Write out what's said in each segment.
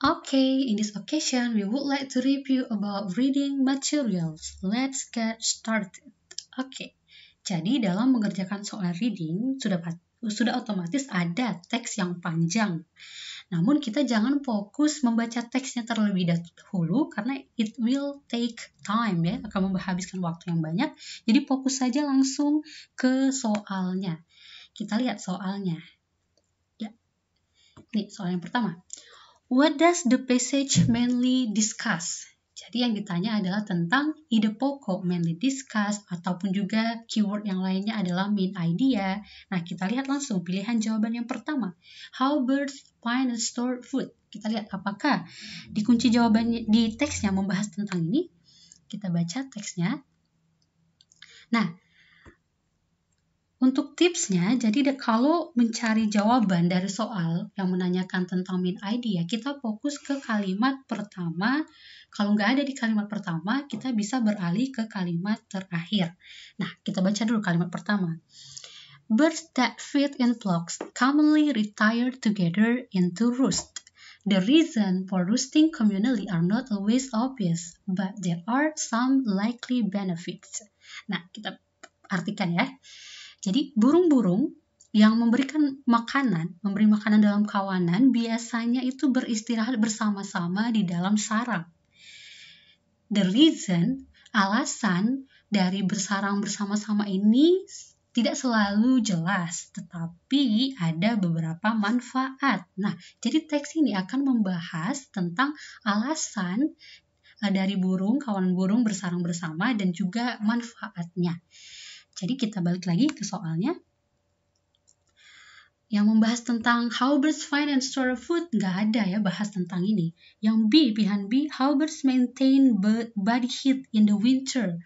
Okay, in this occasion, we would like to review about reading materials. Let's get started. Okay, jadi dalam mengerjakan soal reading, sudah otomatis ada teks yang panjang. Namun kita jangan fokus membaca teksnya terlebih dahulu karena it will take time ya, akan menghabiskan waktu yang banyak. Jadi fokus saja langsung ke soalnya. Kita lihat soalnya. Ya. Nih, soal yang pertama. What does the passage mainly discuss? Jadi yang ditanya adalah tentang ide pokok, mainly discuss, ataupun juga keyword yang lainnya adalah main idea. Nah, kita lihat langsung pilihan jawaban yang pertama. How birds find and store food. Kita lihat apakah dikunci jawabannya di teksnya membahas tentang ini. Kita baca teksnya. Nah, untuk tipsnya, jadi kalau mencari jawaban dari soal yang menanyakan tentang main idea, kita fokus ke kalimat pertama. Kalau nggak ada di kalimat pertama, kita bisa beralih ke kalimat terakhir. Nah, kita baca dulu kalimat pertama. Birds that feed in flocks commonly retire together into roost. The reason for roosting communally are not always obvious, but there are some likely benefits. Nah, kita artikan ya. Jadi, burung-burung yang memberi makanan dalam kawanan, biasanya itu beristirahat bersama-sama di dalam sarang. The reason, alasan dari bersarang bersama-sama ini tidak selalu jelas, tetapi ada beberapa manfaat. Nah, jadi teks ini akan membahas tentang alasan dari kawanan burung bersarang bersama dan juga manfaatnya. Jadi kita balik lagi ke soalnya. Yang membahas tentang how birds find and store food, nggak ada ya bahas tentang ini. Yang B, pilihan B, how birds maintain body heat in the winter.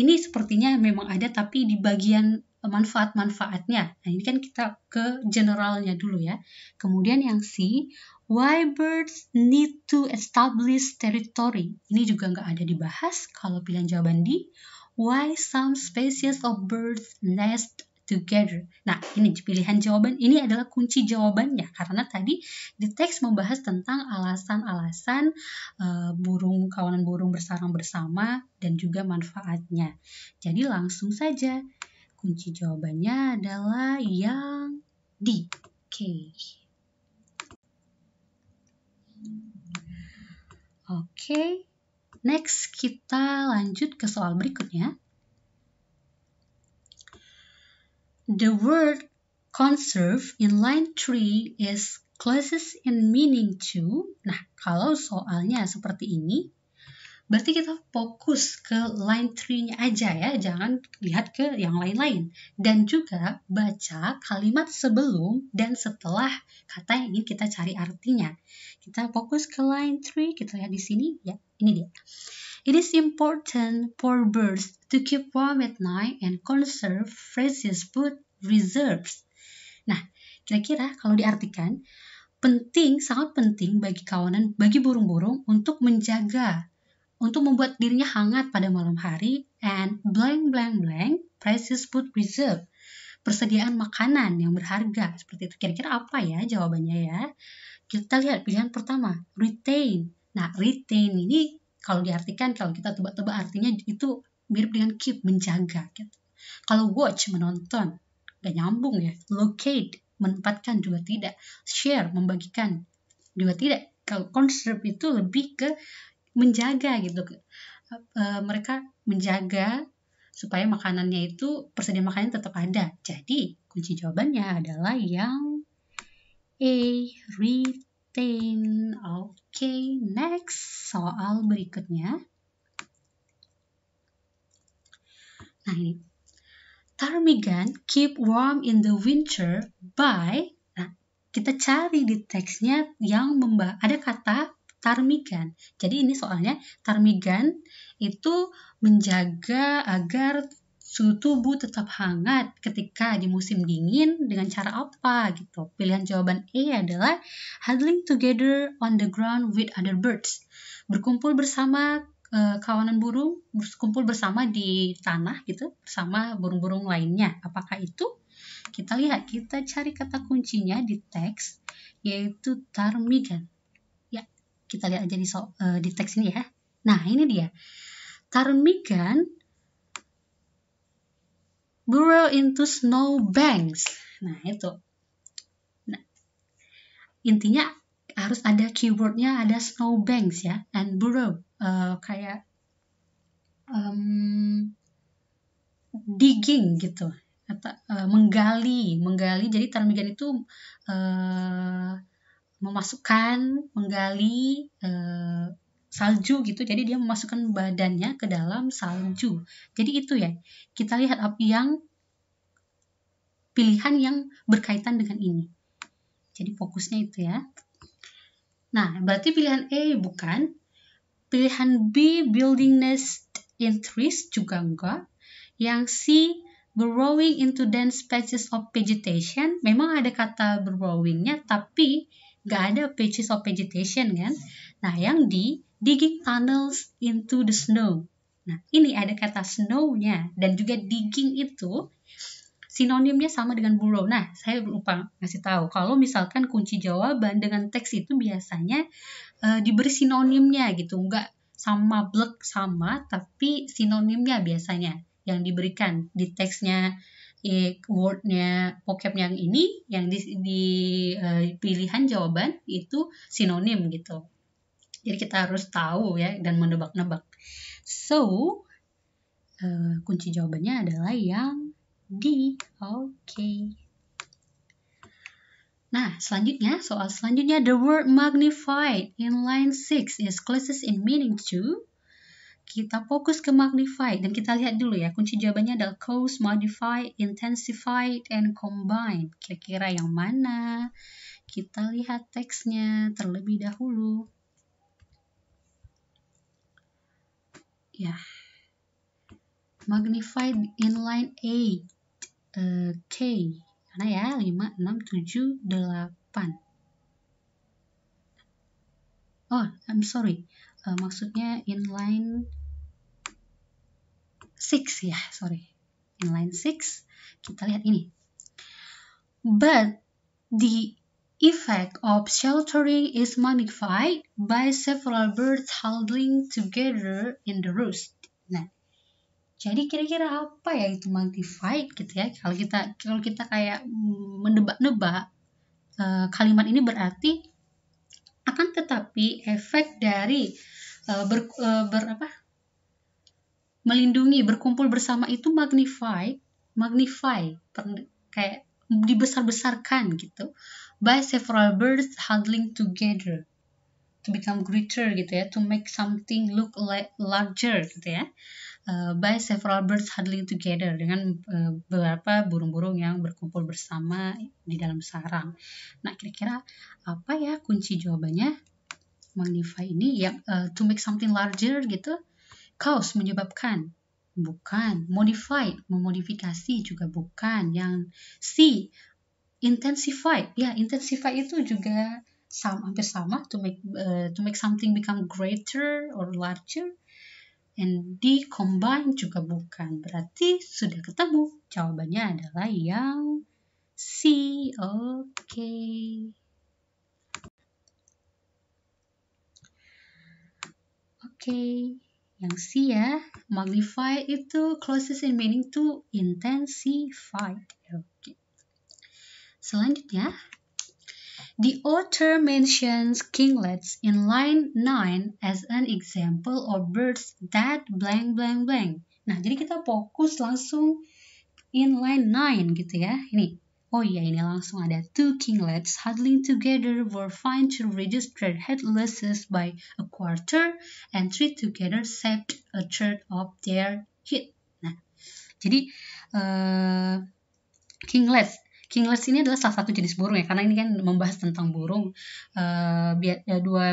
Ini sepertinya memang ada tapi di bagian manfaat-manfaatnya. Nah, ini kan kita ke generalnya dulu ya. Kemudian yang C, why birds need to establish territory. Ini juga nggak ada dibahas kalau pilihan jawaban D. Why some species of birds nest together? Nah, ini pilihan jawaban. Ini adalah kunci jawabannya. Karena tadi di teks membahas tentang alasan-alasan kawanan burung bersarang bersama dan juga manfaatnya. Jadi langsung saja kunci jawabannya adalah yang D. Oke. Oke. Next, kita lanjut ke soal berikutnya. The word conserve in line 3 is closest in meaning to. Nah, kalau soalnya seperti ini, berarti kita fokus ke line 3-nya aja ya, jangan lihat ke yang lain-lain. Dan juga baca kalimat sebelum dan setelah kata yang ingin kita cari artinya. Kita fokus ke line 3, kita lihat di sini ya. Ini dia. It is important for birds to keep warm at night and conserve precious food reserves. Nah, kira-kira kalau diartikan, sangat penting bagi burung-burung untuk menjaga, untuk membuat dirinya hangat pada malam hari and blank blank blank precious food reserve. Persediaan makanan yang berharga seperti itu. Kira-kira apa ya jawabannya ya? Kita lihat pilihan pertama, retain. Nah, retain ini kalau diartikan, kalau kita tebak-tebak artinya itu mirip dengan keep, menjaga. Gitu. Kalau watch, menonton, nggak nyambung ya. Locate, menempatkan juga tidak. Share, membagikan juga tidak. Kalau conserve itu lebih ke menjaga gitu. Mereka menjaga supaya makanannya itu, persediaan makanannya tetap ada. Jadi, kunci jawabannya adalah yang A, retain. Oke, next soal berikutnya. Nah ini, ptarmigan keep warm in the winter by. Nah, kita cari di teksnya yang ada kata ptarmigan. Jadi ini soalnya ptarmigan itu menjaga agar suhu tubuh tetap hangat ketika di musim dingin dengan cara apa gitu. Pilihan jawaban E adalah huddling together on the ground with other birds. Berkumpul bersama kawanan burung, berkumpul bersama di tanah gitu, bersama burung-burung lainnya. Apakah itu? Kita lihat, kita cari kata kuncinya di teks, yaitu ptarmigan. Ya, kita lihat aja di teks ini ya. Nah, ini dia. Ptarmigan burrow into snow banks. Nah, itu. Nah, intinya harus ada keywordnya, ada snow banks ya, and burrow kayak digging gitu, atau menggali. Jadi ptarmigan itu memasukkan, menggali salju gitu. Jadi dia memasukkan badannya ke dalam salju. Jadi itu ya. Kita lihat apa yang pilihan yang berkaitan dengan ini. Jadi fokusnya itu ya. Nah, berarti pilihan E bukan. Pilihan B building nest in trees juga enggak. Yang C burrowing into dense patches of vegetation. Memang ada kata burrowingnya, tapi nggak ada patches of vegetation kan. Nah, yang D digging tunnels into the snow. Nah, ini ada kata snow-nya, dan juga digging itu sinonimnya sama dengan burrow. Nah, saya lupa ngasih tahu kalau misalkan kunci jawaban dengan teks itu biasanya diberi sinonimnya gitu, nggak sama blek sama, tapi sinonimnya biasanya yang diberikan di teksnya, wordnya, vocab yang ini, yang di pilihan jawaban itu sinonim gitu. Jadi kita harus tahu ya dan menebak-nebak. So, kunci jawabannya adalah yang D. Oke. Nah, soal selanjutnya, the word magnified in line 6 is closest in meaning to. Kita fokus ke magnified, dan kita lihat dulu ya, kunci jawabannya adalah cause, modified, intensified, and combined. Kira-kira yang mana? Kita lihat teksnya terlebih dahulu. Ya. Magnified in line 8. K mana ya, 5, 6, 7, 8. Oh, I'm sorry, maksudnya inline 6 ya, sorry, inline 6. Kita lihat ini. But the effect of sheltering is magnified by several birds huddling together in the roost. Nah, jadi kira-kira apa ya itu magnified gitu ya? Kalau kita kayak menebak-nebak kalimat ini, berarti akan tetapi efek dari melindungi, berkumpul bersama itu magnify kayak dibesar-besarkan gitu, by several birds huddling together to become greater gitu ya, to make something look like larger gitu ya. By several birds huddling together, dengan beberapa burung-burung yang berkumpul bersama di dalam sarang. Nah, kira-kira apa ya kunci jawabannya? Magnify ini yang to make something larger gitu. Cause menyebabkan, bukan. Modified memodifikasi, juga bukan. Yang C intensified, ya intensify itu juga sama, hampir sama, to make something become greater or larger. And D combine juga bukan. Berarti sudah ketemu. Jawabannya adalah yang C. Oke. Oke. Yang C ya. Magnify itu closest in meaning to intensified. Oke. Selanjutnya. The author mentions kinglets in line 9 as an example of birds that blank blank blank. Nah, jadi kita fokus langsung in line 9 gitu ya. Ini. Oh iya, ini langsung ada. Two kinglets huddling together were found to reduce their head losses by a quarter, and three together saved a third of their head. Nah, jadi kinglets. Kinglets ini adalah salah satu jenis burung ya, karena ini kan membahas tentang burung. Dua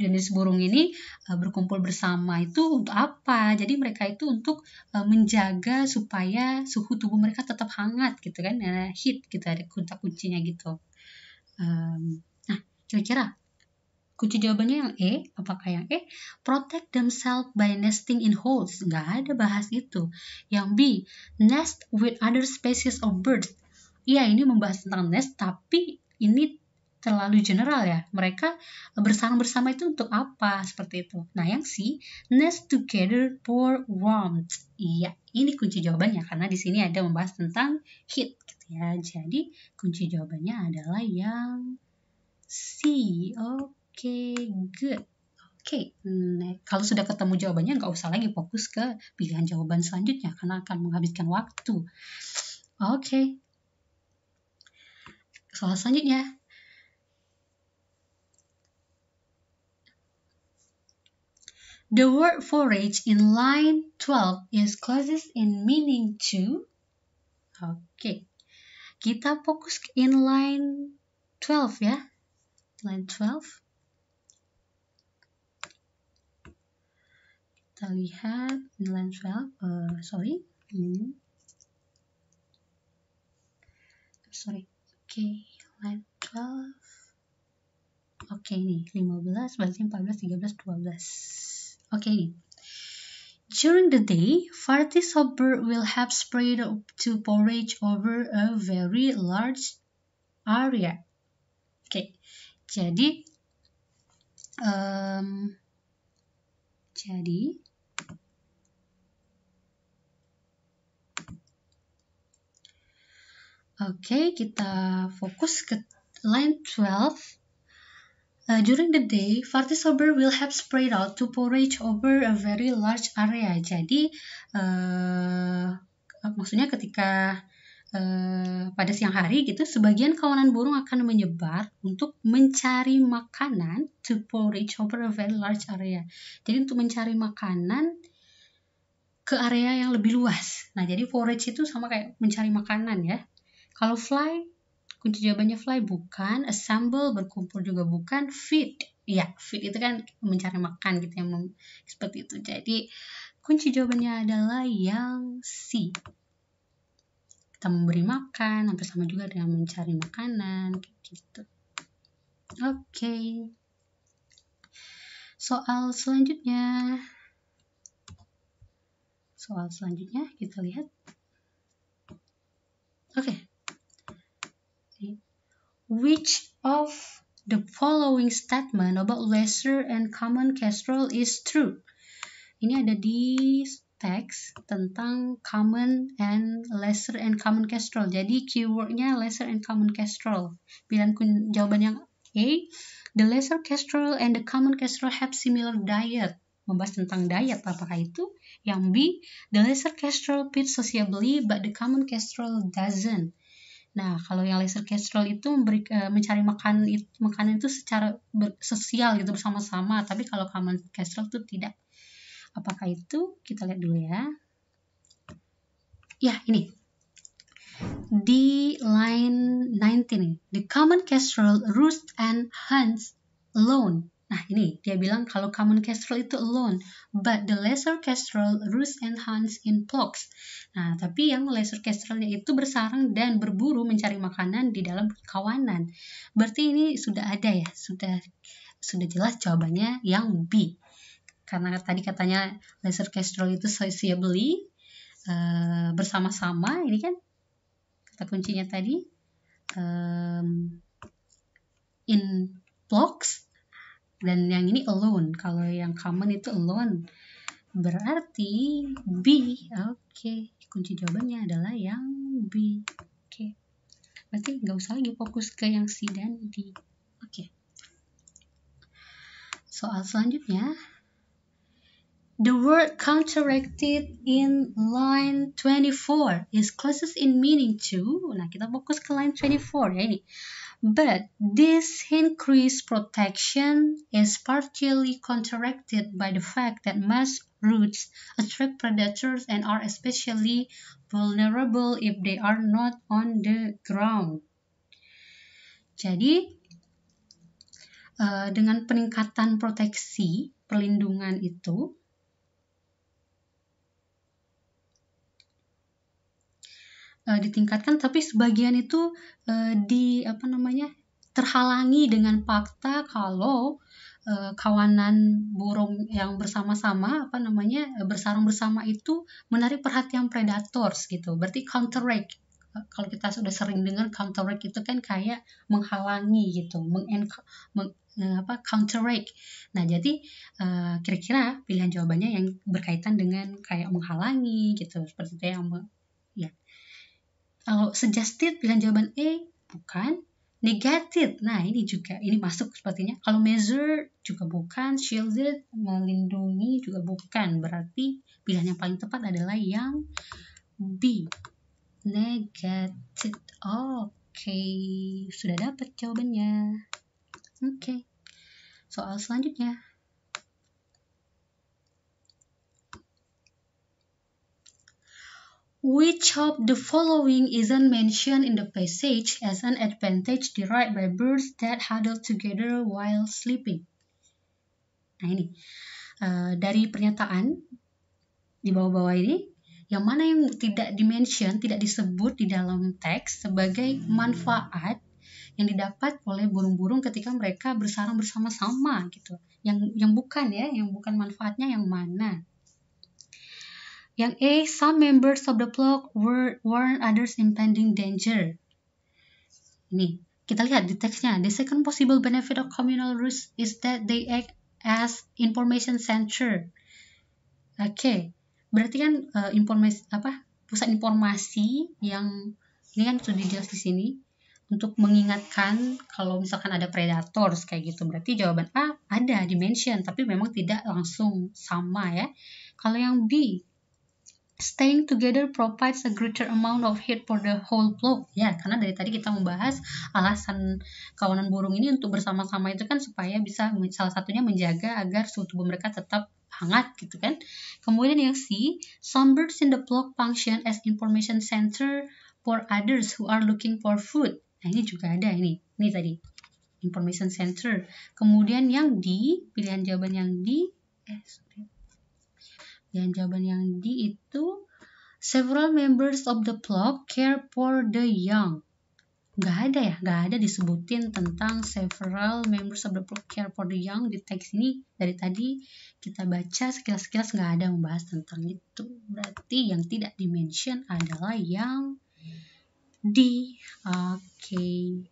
jenis burung ini berkumpul bersama itu untuk apa? Jadi mereka itu untuk menjaga supaya suhu tubuh mereka tetap hangat gitu kan, heat gitu, ada kunci-kuncinya gitu. Nah, kira-kira kunci jawabannya yang E. Apakah yang E? Protect themselves by nesting in holes. Nggak ada bahas itu. Yang B, nest with other species of birds. Iya, ini membahas tentang nest, tapi ini terlalu general ya. Mereka bersama-bersama itu untuk apa? Seperti itu. Nah, yang C, nest together for warmth. Iya, ini kunci jawabannya karena di sini ada membahas tentang heat gitu ya. Jadi, kunci jawabannya adalah yang C. Oke, good. Oke, kalau sudah ketemu jawabannya nggak usah lagi fokus ke pilihan jawaban selanjutnya karena akan menghabiskan waktu. Oke. Soal selanjutnya. The word forage in line 12 is closest in meaning to. Oke. Kita fokus ke in line 12 ya. Line 12. Kita lihat in line 12. Oke, line 12. Oke, ini 15, berarti 14, 13, 12. Okay. During the day, varieties of bird will have spread to forage over a very large area. Okay. Jadi okay, kita fokus ke line 12. During the day, varieties of bird will have spread out to forage over a very large area. Jadi, maksudnya ketika pada siang hari gitu, sebagian kawanan burung akan menyebar untuk mencari makanan to forage over a very large area. Jadi, untuk mencari makanan ke area yang lebih luas. Nah, jadi forage itu sama kayak mencari makanan ya. Kalau fly, kunci jawabannya fly bukan, assemble berkumpul juga bukan, feed ya, feed itu kan mencari makan gitu yang seperti itu. Jadi kunci jawabannya adalah yang C. Kita memberi makan hampir sama juga dengan mencari makanan gitu. Oke. Soal selanjutnya kita lihat. Oke. Which of the following statement about lesser and common kestrel is true? Ini ada di teks tentang common and lesser and common kestrel. Jadi keywordnya lesser and common kestrel. Pilihan jawaban yang A, the lesser kestrel and the common kestrel have similar diet. Membahas tentang diet, apakah itu? Yang B, the lesser kestrel feeds sociably but the common kestrel doesn't. Nah, kalau yang lesser kestrel itu mencari makanan itu secara sosial gitu bersama-sama, tapi kalau common kestrel itu tidak. Apakah itu? Kita lihat dulu ya. Ya, ini. Di line 19, the common kestrel roosts and hunts alone. Nah, ini dia bilang kalau common kestrel itu alone, but the lesser kestrel roosts and hunts in flocks. Nah, tapi yang lesser kestrelnya itu bersarang dan berburu mencari makanan di dalam kawanan. Berarti ini sudah ada ya, sudah jelas jawabannya yang B. Karena tadi katanya lesser kestrel itu sociably bersama-sama, ini kan kata kuncinya tadi in flocks. Dan yang ini alone, kalau yang common itu alone, berarti B. Oke, kunci jawabannya adalah yang B. Oke, berarti nggak usah lagi fokus ke yang C dan D. Oke, soal selanjutnya. The word counteracted in line 24 is closest in meaning to. Nah, kita fokus ke line 24 ya ini. But this increased protection is partially counteracted by the fact that mass roots attract predators and are especially vulnerable if they are not on the ground. Jadi, dengan peningkatan proteksi, perlindungan itu, ditingkatkan, tapi sebagian itu terhalangi dengan fakta kalau kawanan burung yang bersama-sama bersarang bersama itu menarik perhatian predators gitu. Berarti counteract kalau kita sudah sering dengar counteract itu kan kayak menghalangi gitu, counteract. Nah, jadi kira-kira pilihan jawabannya yang berkaitan dengan kayak menghalangi gitu, seperti itu yang ya. Kalau suggested pilihan jawaban E bukan, negated. Nah, ini juga ini masuk sepertinya. Kalau measure juga bukan, shielded melindungi juga bukan. Berarti pilihan yang paling tepat adalah yang B, negated. Oke, sudah dapat jawabannya. Oke. Soal selanjutnya. Which of the following isn't mentioned in the passage as an advantage derived by birds that huddle together while sleeping? Nah ini, dari pernyataan di bawah-bawah ini, yang mana yang tidak di-mention, tidak disebut di dalam teks sebagai manfaat yang didapat oleh burung-burung ketika mereka bersarang bersama-sama gitu. Yang bukan ya, yang bukan manfaatnya yang mana? Yang A, some members of the flock warn others impending danger. Ini, kita lihat di teksnya. The second possible benefit of communal roosts is that they act as information center. Oke, berarti kan pusat informasi yang ini kan sudah dijelas di sini untuk mengingatkan kalau misalkan ada predator kayak gitu. Berarti jawaban A ada dimension, tapi memang tidak langsung sama ya. Kalau yang B, staying together provides a greater amount of heat for the whole flock. Ya, karena dari tadi kita membahas alasan kawanan burung ini untuk bersama-sama itu kan supaya bisa salah satunya menjaga agar suhu tubuh mereka tetap hangat gitu kan. Kemudian yang C, some birds in the flock function as information center for others who are looking for food. Nah, ini juga ada ini tadi, information center. Kemudian yang D, pilihan jawaban yang D, dan jawaban yang D itu several members of the flock care for the young. Nggak ada disebutin tentang several members of the flock care for the young di teks ini. Dari tadi kita baca sekilas-sekilas nggak ada membahas tentang itu. Berarti yang tidak dimention adalah yang D. Oke.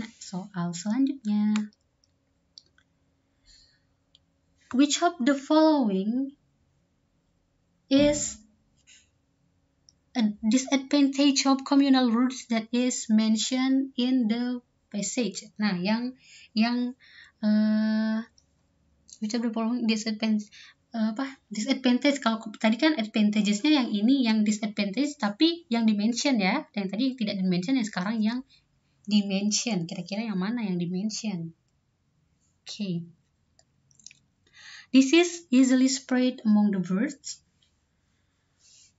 Nah, soal selanjutnya. Which of the following is a disadvantage of communal roosts that is mentioned in the passage? Nah, which of the following disadvantage? Disadvantage, kalau tadi kan advantagesnya yang ini yang disadvantage, tapi yang dimention ya, yang tadi tidak dimention, yang sekarang yang dimention. Kira-kira yang mana yang dimention? Oke. This is easily spread among the birds.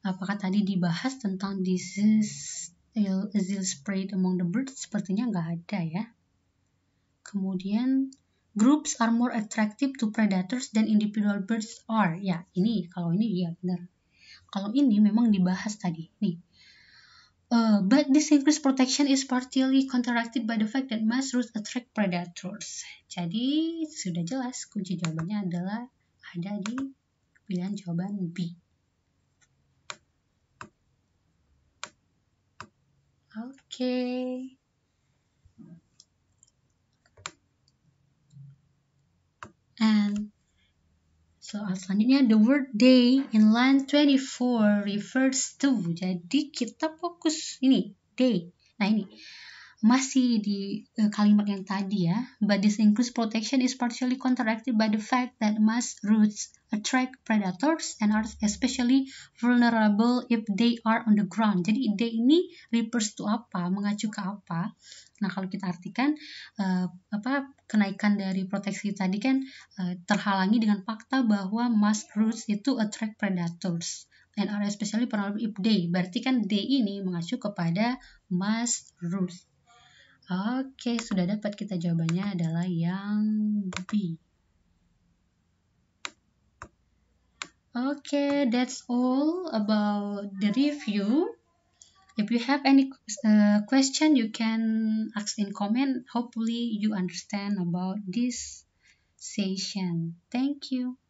Apakah tadi dibahas tentang this is easily spread among the birds? Sepertinya nggak ada ya. Kemudian, groups are more attractive to predators than individual birds are. Ya, ini. Kalau ini, ya benar. Kalau ini memang dibahas tadi. Nih. But this increased protection is partially counteracted by the fact that mass roosts attract predators. Jadi, sudah jelas kunci jawabannya adalah ada di pilihan jawaban B. Oke. And soal selanjutnya, the word day in line 24 refers to. Jadi kita fokus ini, day. Nah ini, masih di kalimat yang tadi ya. But this increased protection is partially counteracted by the fact that mass roosts attract predators and are especially vulnerable if they are on the ground. Jadi day ini refers to apa, mengacu ke apa. Nah, kalau kita artikan kenaikan dari proteksi tadi kan terhalangi dengan fakta bahwa mass roosts itu attract predators and are especially vulnerable if they. Berarti kan they ini mengacu kepada mass roosts. Oke, sudah dapat kita jawabannya adalah yang B. Oke, that's all about the review. If you have any question, you can ask in comment. Hopefully, you understand about this session. Thank you.